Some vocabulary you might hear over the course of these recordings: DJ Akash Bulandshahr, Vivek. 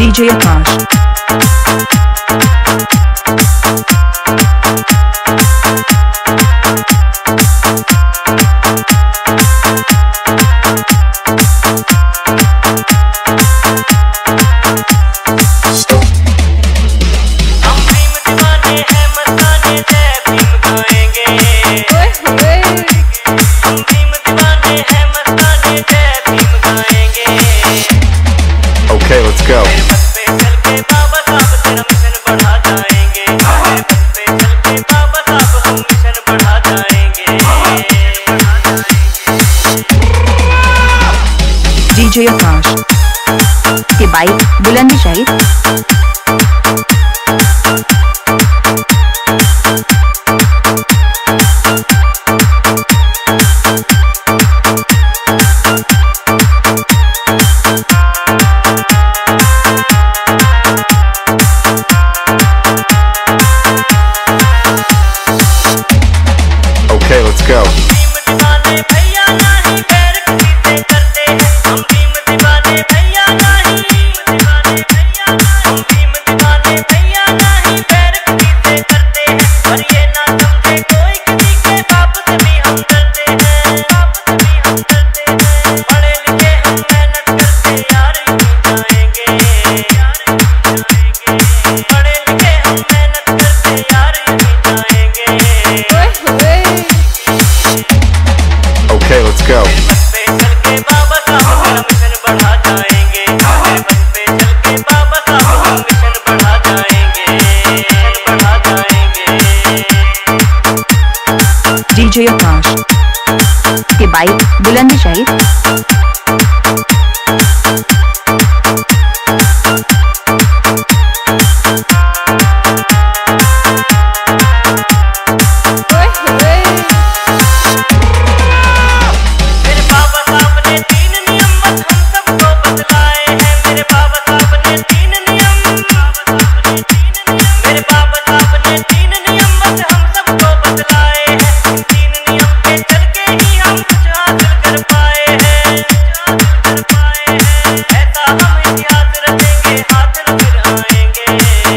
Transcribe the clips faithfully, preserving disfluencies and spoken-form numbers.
D J Akash D J Akash के bike Bulandshahi. D J Akash के bike Bulandshahi. D J Akash के bike Bulandshahi. D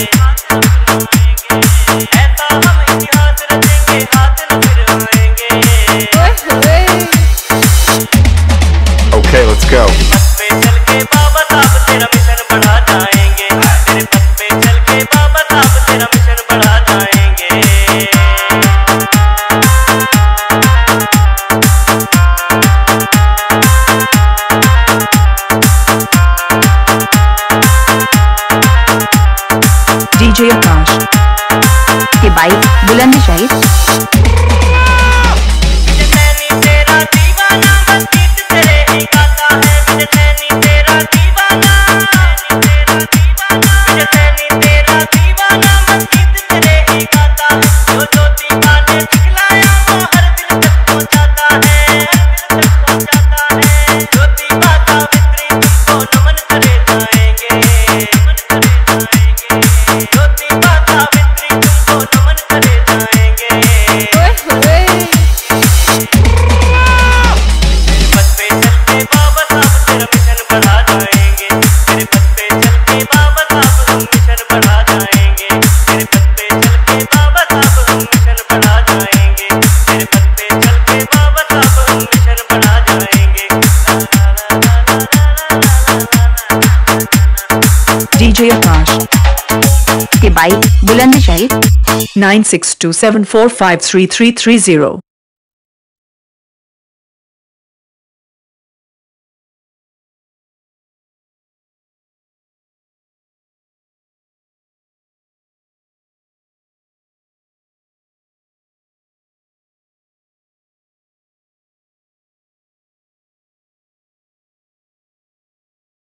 J Akash के bike Bulandshahi. Nine six two seven four five three three three zero.